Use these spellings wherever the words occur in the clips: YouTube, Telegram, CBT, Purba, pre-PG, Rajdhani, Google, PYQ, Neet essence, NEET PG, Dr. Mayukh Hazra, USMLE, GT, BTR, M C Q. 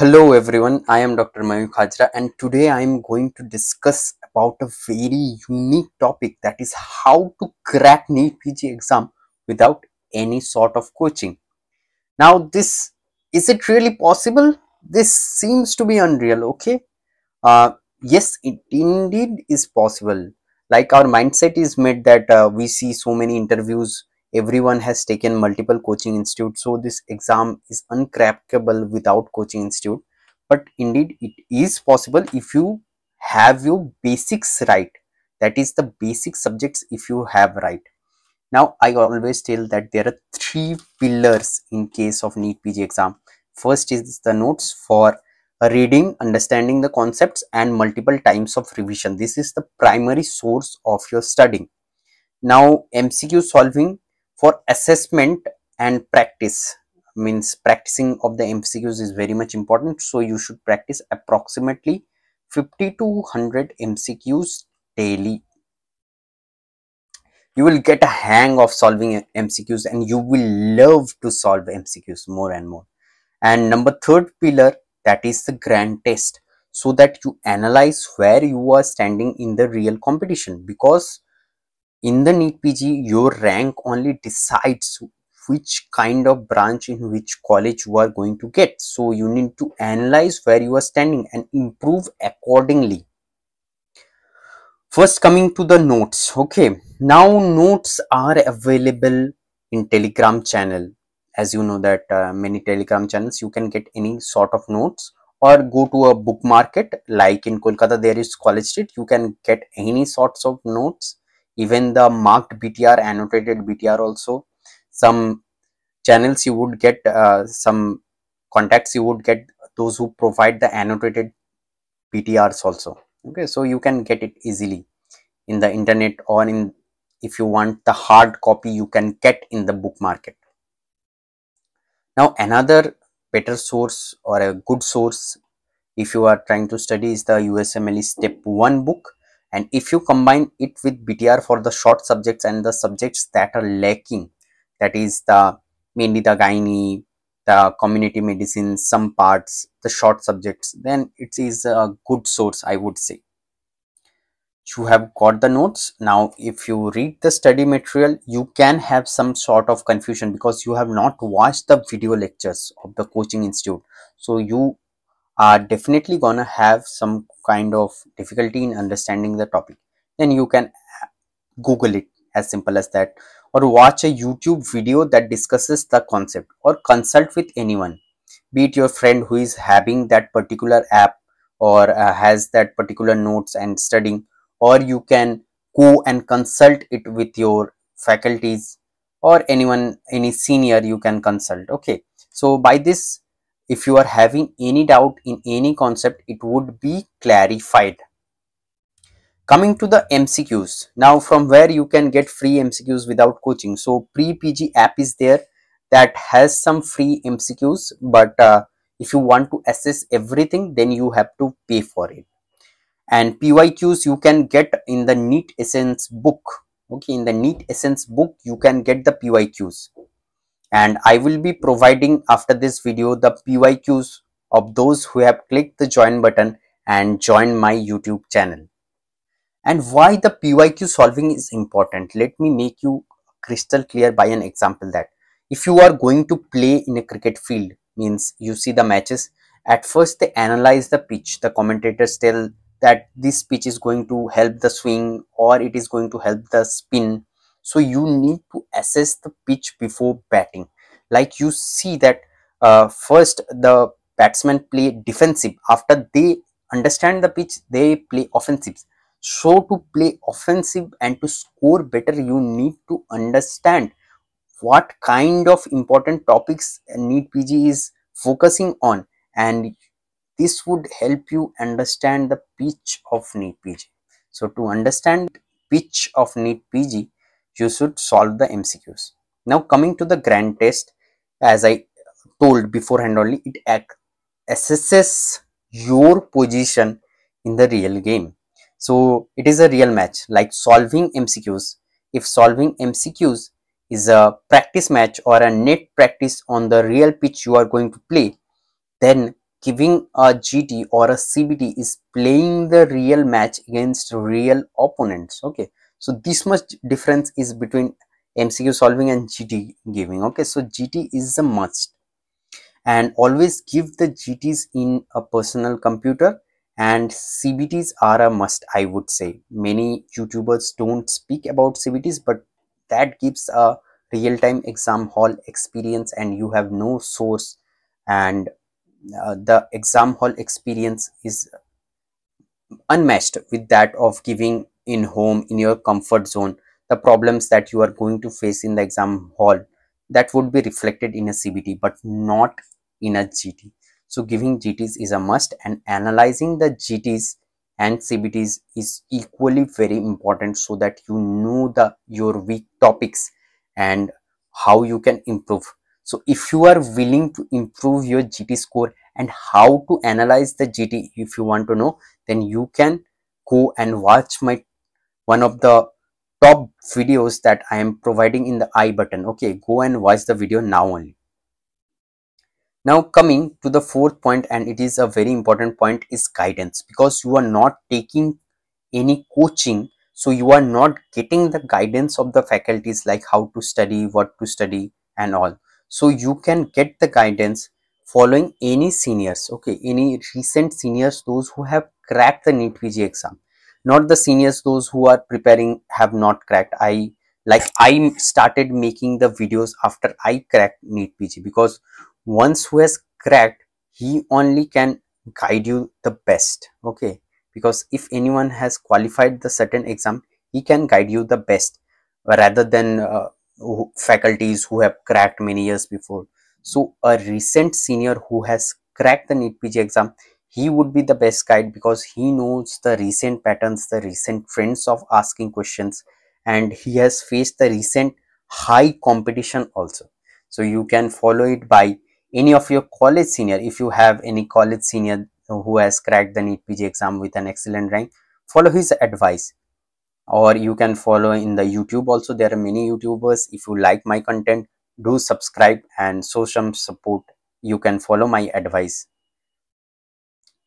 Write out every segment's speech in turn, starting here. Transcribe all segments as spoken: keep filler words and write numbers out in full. Hello everyone, I am Doctor Mayukh Hazra, and today I am going to discuss about a very unique topic, that is how to crack NEET P G exam without any sort of coaching. Now this, is it really possible? This seems to be unreal, okay? Uh, yes, it indeed is possible. Like our mindset is made that uh, we see so many interviews, everyone has taken multiple coaching institutes, so this exam is uncrackable without coaching institute. But indeed it is possible if you have your basics right, that is the basic subjects if you have right. Now I always tell that there are three pillars in case of NEET P G exam. First is the notes for reading, understanding the concepts and multiple times of revision. This is the primary source of your studying. Now M C Q solving for assessment and practice, means practicing of the M C Qs is very much important, so you should practice approximately fifty to one hundred M C Qs daily. You will get a hang of solving M C Qs and you will love to solve M C Qs more and more. And number third pillar, that is the grand test, so that you analyze where you are standing in the real competition, because in the NEET P G, your rank only decides which kind of branch in which college you are going to get. So you need to analyze where you are standing and improve accordingly. First, coming to the notes. Okay, now notes are available in Telegram channel. As you know that uh, many Telegram channels, you can get any sort of notes, or go to a book market. Like in Kolkata, there is College Street. You can get any sorts of notes. Even the marked B T R, annotated B T R also. Some channels you would get, uh, some contacts you would get those who provide the annotated B T Rs also. Okay, so you can get it easily in the internet, or in, if you want the hard copy, you can get in the book market. Now another better source, or a good source if you are trying to study, is the U S M L E step one book. And if you combine it with B T R for the short subjects and the subjects that are lacking, that is the mainly the gynae, the community medicine, some parts, the short subjects, then it is a good source, I would say. You have got the notes. Now, if you read the study material, you can have some sort of confusion because you have not watched the video lectures of the coaching institute. So you are definitely gonna have some kind of difficulty in understanding the topic. Then you can Google it, as simple as that, or watch a YouTube video that discusses the concept, or consult with anyone, be it your friend who is having that particular app, or uh, has that particular notes and studying, or you can go and consult it with your faculties or anyone, any senior you can consult. Okay, so by this, if you are having any doubt in any concept, it would be clarified. Coming to the M C Qs. Now, from where you can get free M C Qs without coaching. So, pre-P G app is there that has some free M C Qs. But uh, if you want to assess everything, then you have to pay for it. And P Y Qs you can get in the Neet essence book. Okay, in the Neet essence book, you can get the P Y Qs. And I will be providing after this video the P Y Qs of those who have clicked the join button and joined my YouTube channel. And why the P Y Q solving is important, let me make you crystal clear by an example that if you are going to play in a cricket field, means you see the matches, at first they analyze the pitch. The commentators tell that this pitch is going to help the swing, or it is going to help the spin. So you need to assess the pitch before batting. Like you see that uh, first the batsmen play defensive. After they understand the pitch, they play offensive. So to play offensive and to score better, you need to understand what kind of important topics NEET P G is focusing on. And this would help you understand the pitch of NEET P G. So to understand pitch of NEET P G, you should solve the M C Qs. Now coming to the grand test, as I told beforehand only, it assesses your position in the real game. So it is a real match, like solving M C Qs. If solving M C Qs is a practice match or a net practice on the real pitch you are going to play, then giving a G T or a C B T is playing the real match against real opponents. Okay, so this much difference is between M C Q solving and G T giving. Okay, so G T is the must, and always give the G Ts in a personal computer, and C B Ts are a must, I would say. Many YouTubers don't speak about C B Ts, but that gives a real-time exam hall experience, and you have no source, and uh, the exam hall experience is unmatched with that of giving in home, in your comfort zone. The problems that you are going to face in the exam hall, that would be reflected in a C B T, but not in a G T. So giving G Ts is a must, and analyzing the G Ts and C B Ts is equally very important, so that you know the your weak topics and how you can improve. So if you are willing to improve your G T score and how to analyze the G T, if you want to know, then you can go and watch my one of the top videos that I am providing in the I button. Okay, go and watch the video now only. Now coming to the fourth point, and it is a very important point, is guidance. Because you are not taking any coaching, so you are not getting the guidance of the faculties, like how to study, what to study and all. So you can get the guidance following any seniors, okay, any recent seniors, those who have cracked the NEET P G exam. Not the seniors, those who are preparing have not cracked. I like I started making the videos after I cracked NEET P G, because once who has cracked, he only can guide you the best. Okay, because if anyone has qualified the certain exam, he can guide you the best, rather than uh, faculties who have cracked many years before. So a recent senior who has cracked the NEET P G exam, he would be the best guide, because he knows the recent patterns, the recent trends of asking questions, and he has faced the recent high competition also. So you can follow it by any of your college senior. If you have any college senior who has cracked the NEET P G exam with an excellent rank, follow his advice. Or you can follow in the YouTube also. There are many YouTubers. If you like my content, do subscribe and show some support. You can follow my advice.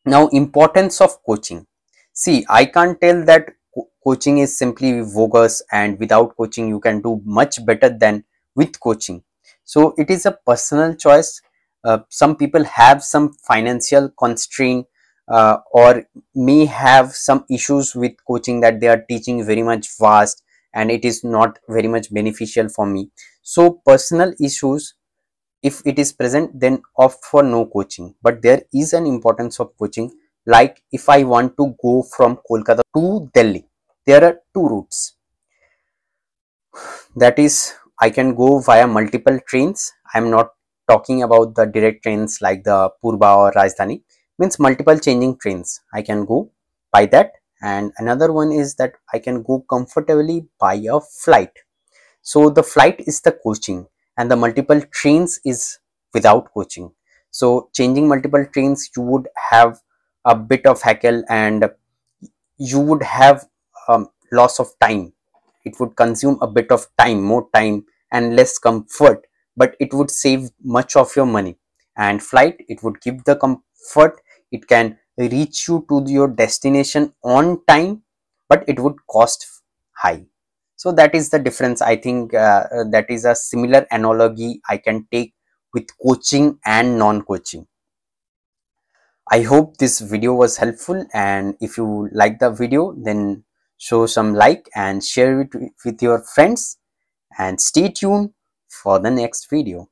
Now, importance of coaching. See, I can't tell that co coaching is simply bogus, and without coaching you can do much better than with coaching. So it is a personal choice. Uh, some people have some financial constraint, uh, or may have some issues with coaching, that they are teaching very much vast and it is not very much beneficial for me. So personal issues, if it is present, then opt for no coaching. But there is an importance of coaching. Like if I want to go from Kolkata to Delhi, there are two routes. That is, I can go via multiple trains. I am not talking about the direct trains like the Purba or Rajdhani, means multiple changing trains. I can go by that, and another one is that I can go comfortably by a flight. So the flight is the coaching, and the multiple trains is without coaching. So changing multiple trains, you would have a bit of hackle, and you would have um, loss of time. It would consume a bit of time, more time and less comfort, but it would save much of your money. And flight, it would give the comfort, it can reach you to your destination on time, but it would cost high. So that is the difference. I think uh, that is a similar analogy I can take with coaching and non-coaching. I hope this video was helpful, and if you like the video, then show some like and share it with your friends, and stay tuned for the next video.